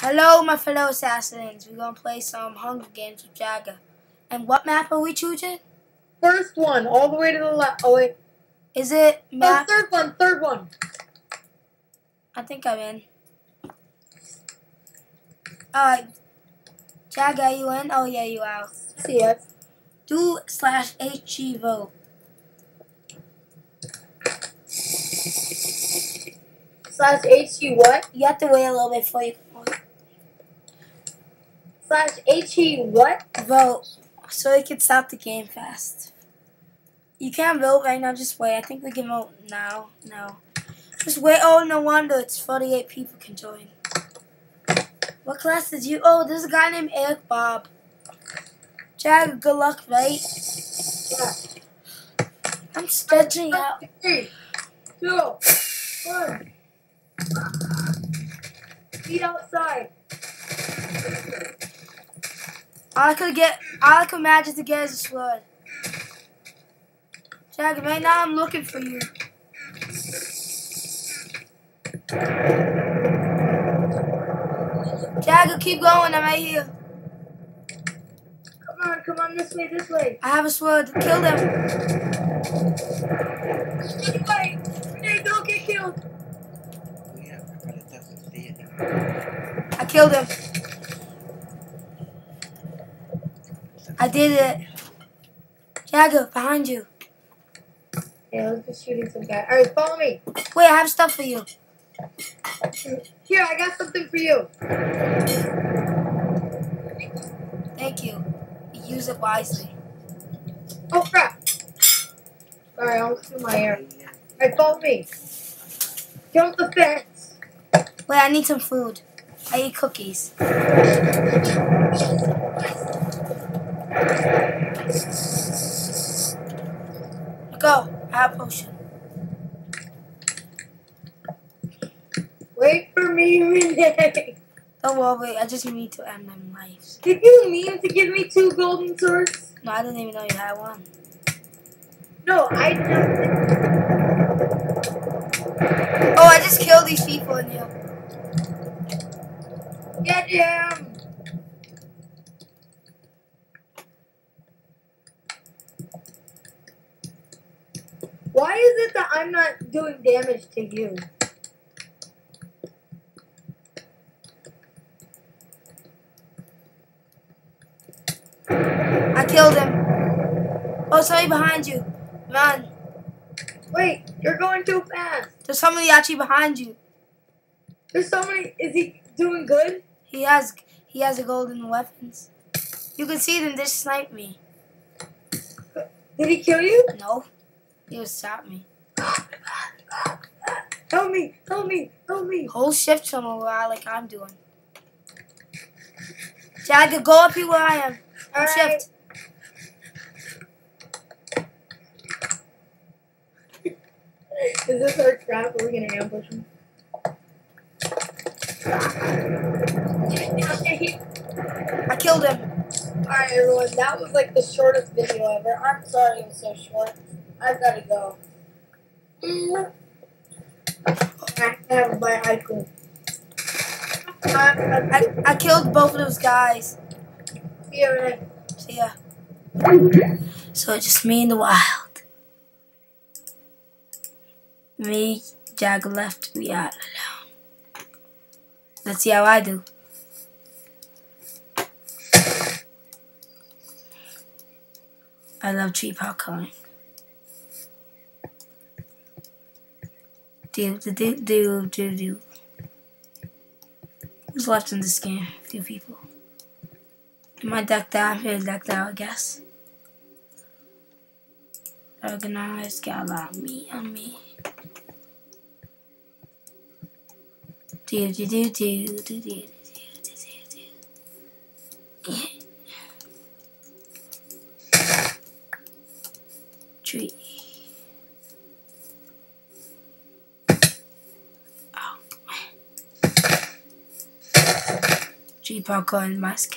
Hello, my fellow assassins. We're gonna play some Hunger Games with Jagger. And what map are we choosing? First one, all the way to the left. Oh wait, is it map? No, third one. I think I'm in. Alright, Jagger, are you in? Oh yeah, you out. See ya. Do/HG vote. /HG what? You have to wait a little bit before you vote. /HG what? Vote. So we can stop the game fast. You can't vote right now, just wait. I think we can vote now. No. Just wait. Oh, no wonder it's 48 people can join. What class did you? Oh, there's a guy named Eric Bob. Jagger, good luck, right? Yeah. I'm stretching out. 3, 2, 1. Feet outside. All I could imagine to get is a sword. Jagger, right now I'm looking for you. Jagger, keep going, I'm right here. Come on, this way. I have a sword, kill them. Anyway, they don't get killed. I killed him. I did it. Jagger, behind you. Yeah, I was just shooting some guy. Alright, follow me. Wait, I have stuff for you. Here, I got something for you. Thank you. Use it wisely. Oh, crap. Alright, I'll do my hair. Alright, follow me. Jump the fence. Wait, I need some food. I eat cookies. Go. I have a potion. Wait for me, Renee. Don't worry. I just need to end my life. Did you mean to give me 2 golden swords? No, I didn't even know you had one. No, I just... Oh, I just killed these people in here. Get him! Why is it that I'm not doing damage to you? I killed him. Oh, somebody behind you. Run. Wait, you're going too fast. There's somebody actually behind you. There's somebody, is he doing good? He has a golden weapons. You can see them, they sniped me. Did he kill you? No. You stop me. Help me. Whole shift somewhere like I'm doing. Jagger, go up here where I am. All shift. Right. Is this our trap? Are we gonna ambush him? I killed him. Alright everyone, that was like the shortest video ever. I'm sorry it was so short. I've got to go. I have my icon. I killed both of those guys. See ya, man. See ya. So it's just me in the wild. Me, Jagger left, we are alone. Let's see how I do. I love tree popcorn. Do. Who's left in this game? A few people. Am I ducked out? I'm here ducked out, I guess. Organized, got a lot of meat on me. Do. Tree. Tree popcorn mask.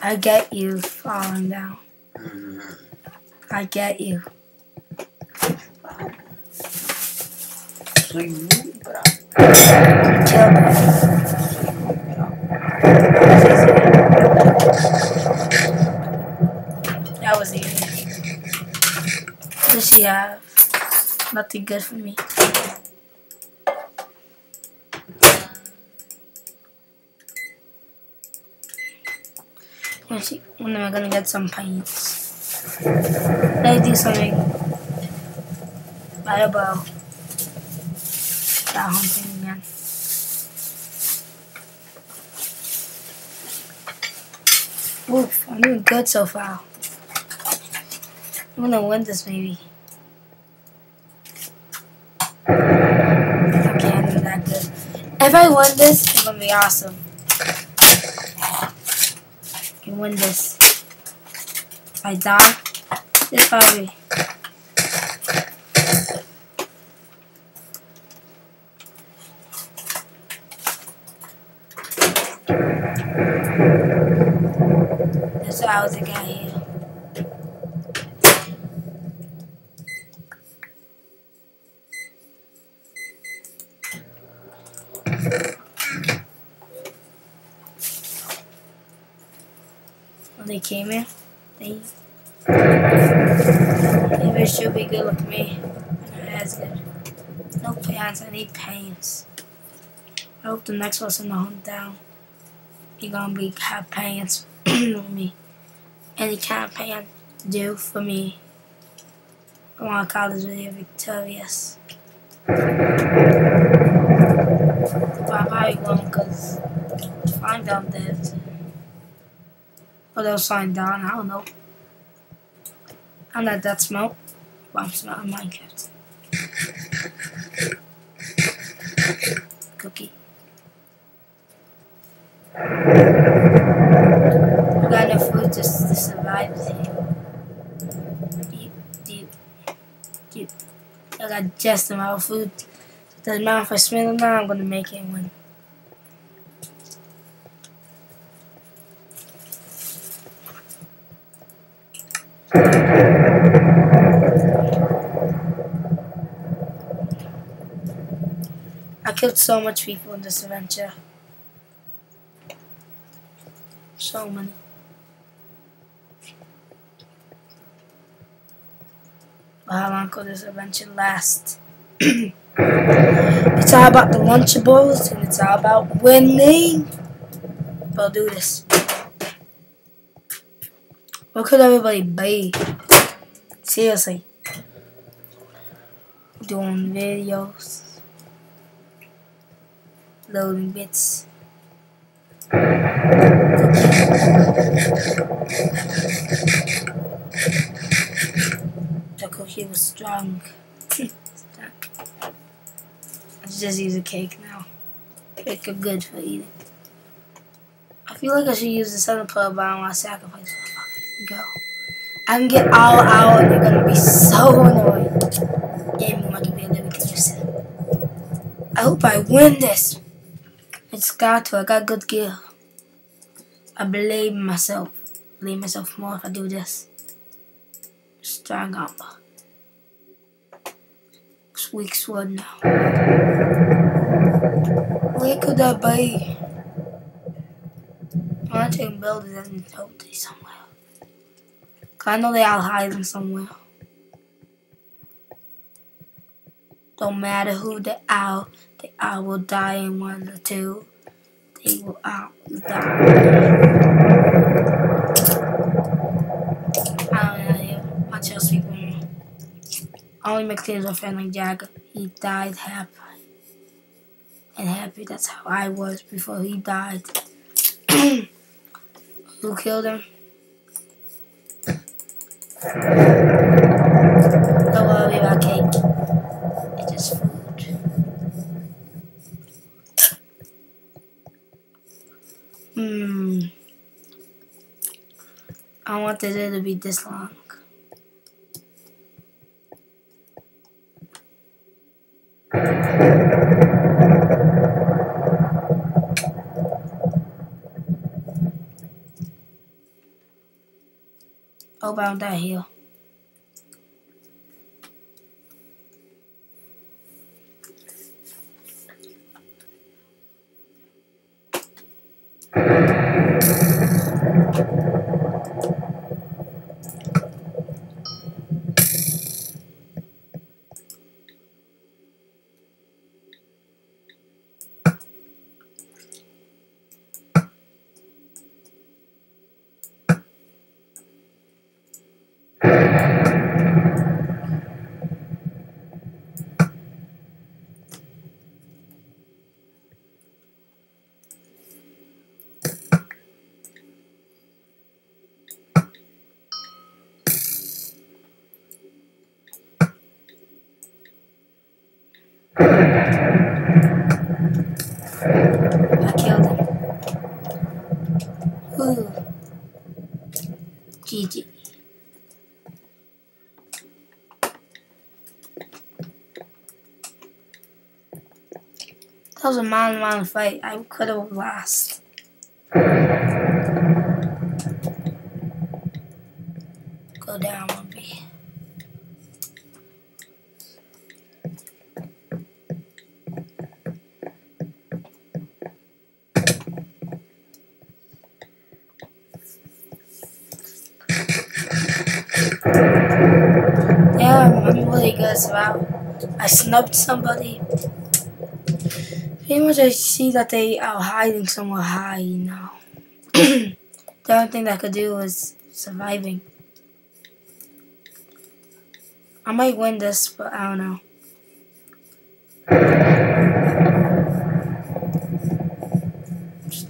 I get you falling down. I get you. That was easy. What does she have? Nothing good for me. When am I gonna get some paints? Let's do something. Buy a bow. Start hunting again. Oof, I'm doing good so far. I'm gonna win this maybe. Okay, I'm doing that good. If I win this, it's gonna be awesome. Win this. If I die, this probably. That's what I was looking at here. They came in. Maybe it should be good with me. That's good. No pants. I need pants. I hope the next person in the hunt down. He gonna be have pants with me. Any kind of pants do for me. I want to call this video victorious. But I probably won't cause I'm down there. Or they'll sign down, I don't know. I'm not that smart, but I'm smart in Minecraft. Cookie. I got enough food just to survive here. Deep, deep, deep. I got just amount of food. Doesn't matter if I spend it now, I'm gonna make it win. I killed so much people in this adventure. So many. But how long could this adventure last? It's all about the Lunchables and it's all about winning. But I'll do this. Where could everybody be? Seriously. Doing videos. Loading bits. The cookie was strong. Let's just use a cake now. Make it good for eating. I feel like I should use the center pearl, but I don't want to sacrifice my go. I can get all out and you're gonna be so annoyed. Game might be a little bit. I hope I win this. It's got to. I got good gear. I blame myself. Blame myself more if I do this. Strong armor. Weak sword now. Where could I be? I want to build it and hope they somewhere. Cause I know they all hiding somewhere. Don't matter who they are. They all will die in one or two. They will all die. I don't know. Watch your sleep on me. I only make things with friend like Jagger. He died happy. And happy, that's how I was before he died. Who killed him? Don't worry about cake. It's just food. I want the day to be this long. Hope I don't die here. I killed him. Ooh. GG. That was a man-to-man fight. I could have lost. Go down one bit. I'm really good as well. I snubbed somebody. Pretty much I see that they are hiding somewhere high now. The only thing that I could do is surviving. I might win this, but I don't know.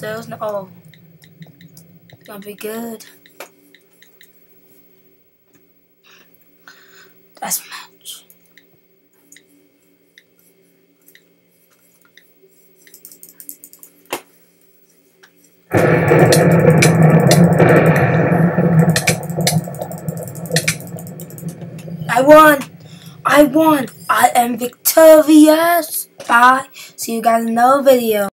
There's no... oh. It's gonna be good. That's a match. I won! I won! I am victorious! Bye! See you guys in another video.